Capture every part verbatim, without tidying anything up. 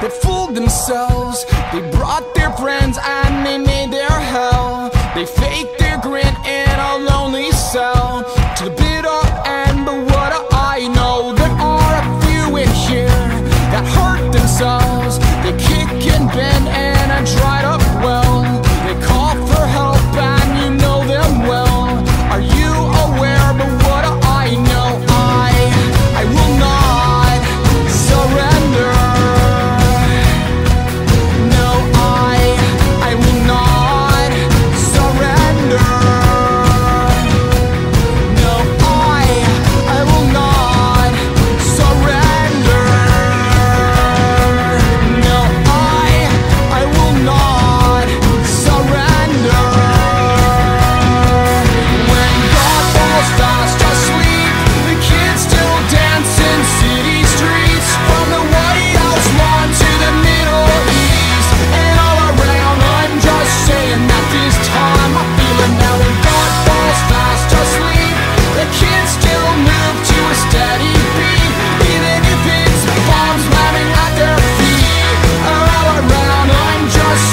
They fooled themselves, they brought their friends and they made their hell. They faked their grin in a lonely cell. To the bitter end, but what do I know? There are a few in here that hurt themselves. They kick and bend and I dried up well. They call for help and you know them well. Are you aware? But what do I know? I, I will not surrender. No, I, I will not surrender. No, I, I will not surrender. No, I, I will not surrender. When God falls fast asleep, the kids still dance in city streets. From the White House lawn to the Middle East and all around, I'm just saying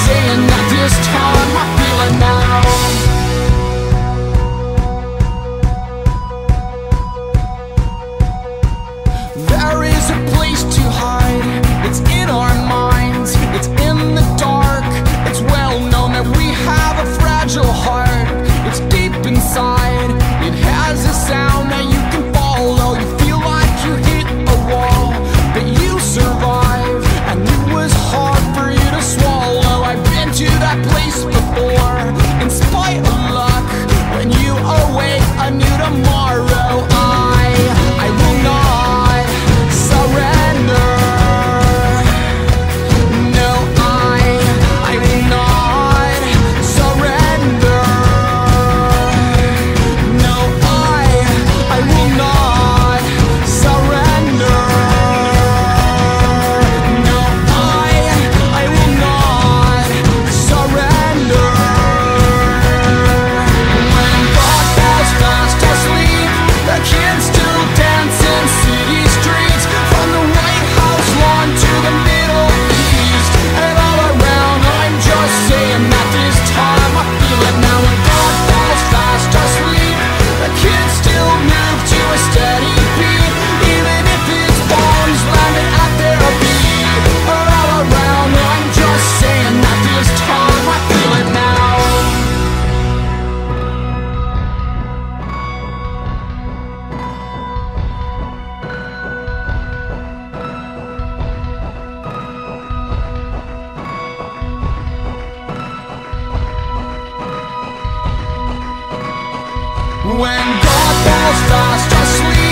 that this time I feel it now. When God falls fast asleep, the kids still move to a steady beat. Even if it's bombs slamming at their feet, all around, I'm just saying that this time I feel it now. There is a place to hide, it's in our minds, it's in the dark. It's well known that we have a fragile heart. It's deep inside, it has a sound that you can follow. You feel like you hit a wall, but you survive, and it was hard for you to swallow. I've been to that place before, in spite of luck. When you awake, a new tomorrow. I, I will not surrender. No, I, I will not surrender. No, I, I will not surrender. No, I, I will not surrender. When God falls fast asleep, the kids still dance in city streets. From the White House lawn to the Middle East and all around, I'm just saying that this time I feel it now. When God falls fast asleep, the kids still move to a steady beat. Even if it's bombs slamming at their feet, all around, I'm just saying that this time I feel it now. When God falls fast asleep,